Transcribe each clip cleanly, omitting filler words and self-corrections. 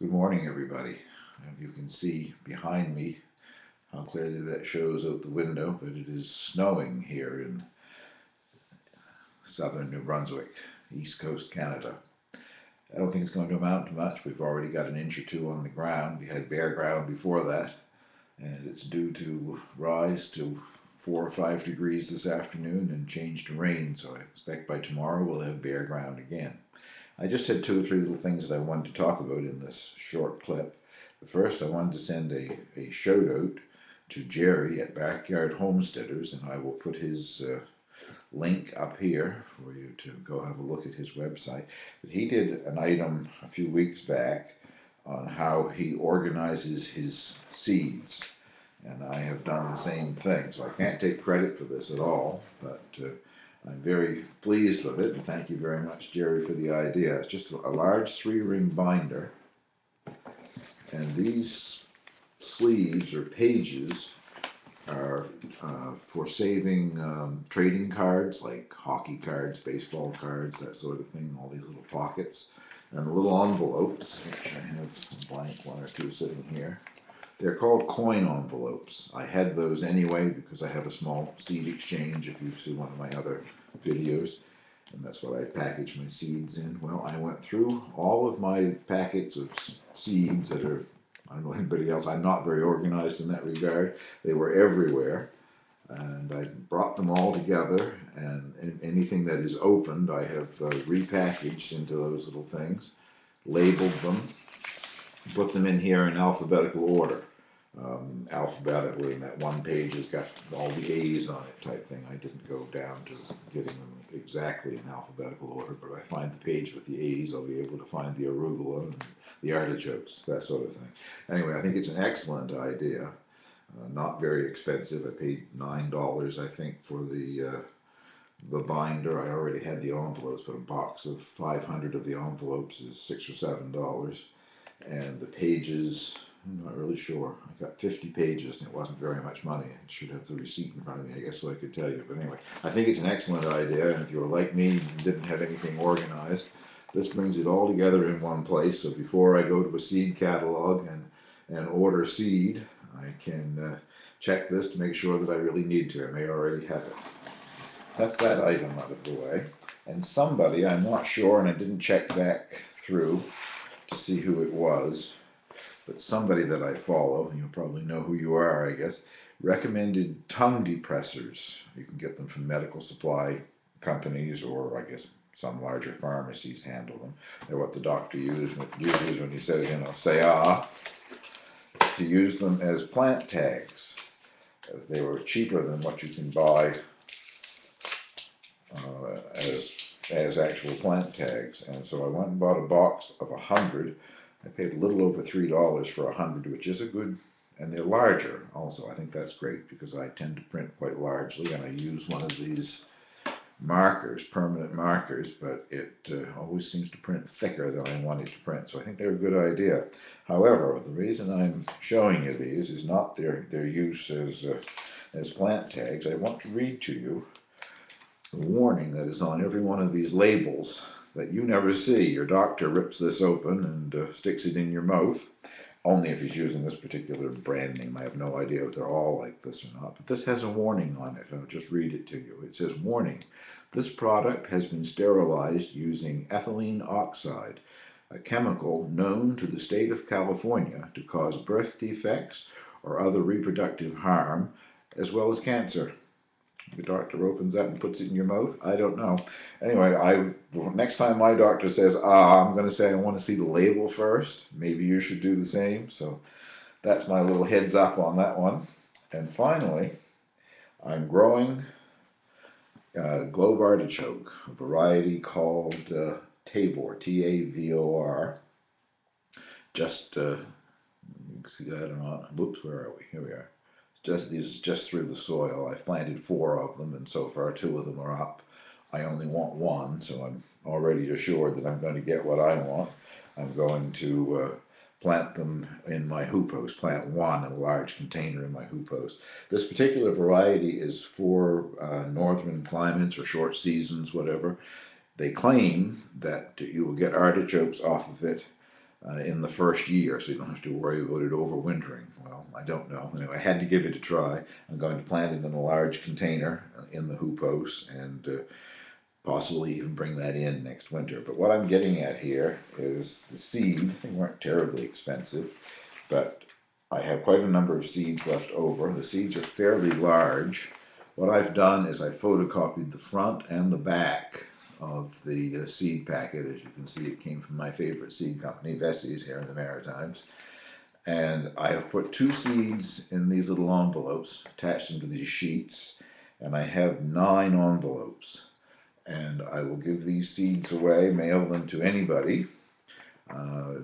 Good morning, everybody. If you can see behind me how clearly that shows out the window, but it is snowing here in southern New Brunswick, East Coast Canada. I don't think it's going to amount to much. We've already got an inch or two on the ground. We had bare ground before that, and it's due to rise to 4 or 5 degrees this afternoon and change to rain, so I expect by tomorrow we'll have bare ground again. I just had 2 or 3 little things that I wanted to talk about in this short clip. The first, I wanted to send a shout out to Jerry at Backyard Homesteaders, and I will put his link up here for you to go have a look at his website. But he did an item a few weeks back on how he organizes his seeds, and I have done the same thing, so I can't take credit for this at all, but I'm very pleased with it, and thank you very much, Jerry, for the idea. It's just a large 3-ring binder, and these sleeves or pages are for saving trading cards, like hockey cards, baseball cards, that sort of thing, all these little pockets, and the little envelopes, which I have blank 1 or 2 sitting here. They're called coin envelopes. I had those anyway because I have a small seed exchange, if you see one of my other videos, and that's what I package my seeds in. Well, I went through all of my packets of seeds that are, I don't know anybody else, I'm not very organized in that regard. They were everywhere, and I brought them all together, and anything that is opened I have repackaged into those little things, labeled them, put them in here in alphabetical order. Alphabetical, and that one page has got all the A's on it type thing. I didn't go down to getting them exactly in alphabetical order, but I find the page with the A's, I'll be able to find the arugula and the artichokes, that sort of thing. Anyway, I think it's an excellent idea. Not very expensive. I paid $9, I think, for the binder. I already had the envelopes, but a box of 500 of the envelopes is $6 or $7. And the pages, I'm not really sure. I got 50 pages, and it wasn't very much money. I should have the receipt in front of me, I guess, so I could tell you. But anyway, I think it's an excellent idea, and if you were like me and didn't have anything organized, this brings it all together in one place. So before I go to a seed catalog and order seed, I can check this to make sure that I really need to. I may already have it. That's that item out of the way. And somebody, I'm not sure, and I didn't check back through to see who it was, but somebody that I follow, and you'll probably know who you are, I guess, recommended tongue depressors. You can get them from medical supply companies, or I guess some larger pharmacies handle them. They're what the doctor uses when he says, you know, say ah, to use them as plant tags. They were cheaper than what you can buy as actual plant tags, and so I went and bought a box of 100. I paid a little over $3 for 100, which is a good, and they're larger also. I think that's great because I tend to print quite largely, and I use one of these markers, permanent markers, but it always seems to print thicker than I wanted to print, so I think they're a good idea. However, the reason I'm showing you these is not their use as plant tags. I want to read to you the warning that is on every one of these labels that you never see. Your doctor rips this open and sticks it in your mouth, only if he's using this particular brand name. I have no idea if they're all like this or not, but this has a warning on it. I'll just read it to you. It says, "Warning, this product has been sterilized using ethylene oxide, a chemical known to the state of California to cause birth defects or other reproductive harm, as well as cancer." The doctor opens that and puts it in your mouth? I don't know. Anyway, next time my doctor says, ah, I'm going to say I want to see the label first. Maybe you should do the same. So that's my little heads up on that one. And finally, I'm growing globe artichoke, a variety called Tavor, T-A-V-O-R. Just, I don't know, whoops, where are we? Here we are. These just through the soil. I've planted 4 of them, and so far 2 of them are up. I only want 1, so I'm already assured that I'm going to get what I want. I'm going to plant them in my hoop house, plant 1 in a large container in my hoop house. This particular variety is for northern climates or short seasons, whatever. They claim that you will get artichokes off of it in the first year, so you don't have to worry about it overwintering. Well, I don't know. Anyway, I had to give it a try. I'm going to plant it in a large container in the hoop house and possibly even bring that in next winter. But what I'm getting at here is the seed. They weren't terribly expensive, but I have quite a number of seeds left over. The seeds are fairly large. What I've done is I photocopied the front and the back of the seed packet. As you can see, it came from my favorite seed company, Vesseys, here in the Maritimes. And I have put two seeds in these little envelopes, attached them to these sheets, and I have 9 envelopes. And I will give these seeds away, mail them to anybody.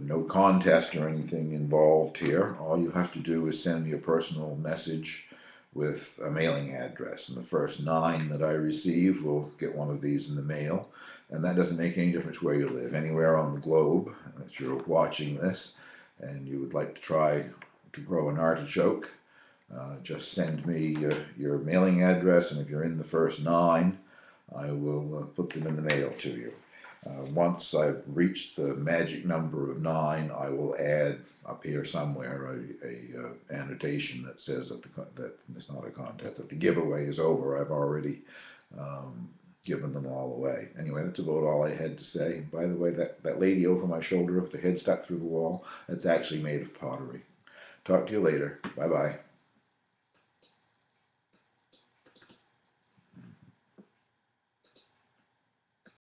No contest or anything involved here. All you have to do is send me a personal message with a mailing address, and the first 9 that I receive will get one of these in the mail. And that doesn't make any difference where you live. Anywhere on the globe that you're watching this and you would like to try to grow an artichoke, just send me your mailing address, and if you're in the first 9, I will put them in the mail to you. Once I've reached the magic number of 9, I will add up here somewhere a annotation that says that that it's not a contest, that the giveaway is over. I've already given them all away. Anyway, that's about all I had to say. And by the way, that lady over my shoulder with the head stuck through the wall, that's actually made of pottery. Talk to you later. Bye-bye.